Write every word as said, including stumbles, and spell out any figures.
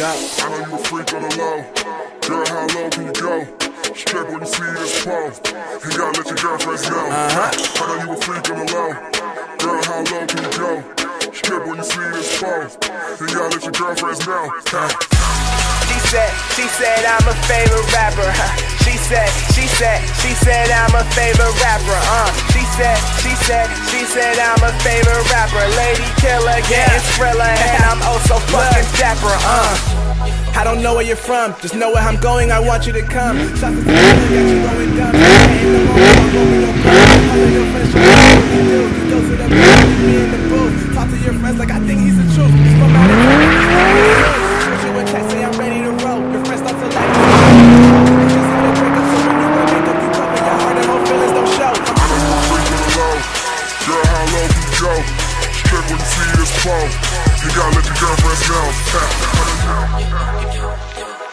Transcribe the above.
I know you a freak on the low. Girl, how low can you go? Strip when you see this pole. You gotta let your girlfriends know. I know you a freak on the low. Girl, how low can you go? Strip when you see this pole. You gotta let your girlfriends know. She said, she said I'm a favorite rapper. She said, she said, she said I'm a favorite rapper. Uh, she said, she said, she said I'm a favorite rapper. Lady killer, yeah, it's thriller, and I'm oh so fucking dapper. Uh, I don't know where you're from, just know where I'm going. I want you to come. Shots is got you going dumb. Go to the booth, be in the booth. Talk to your friends like I think he's the truth. Shoot you a text, say I'm ready to roll. Your friends start to like. You gotta let your girlfriends know.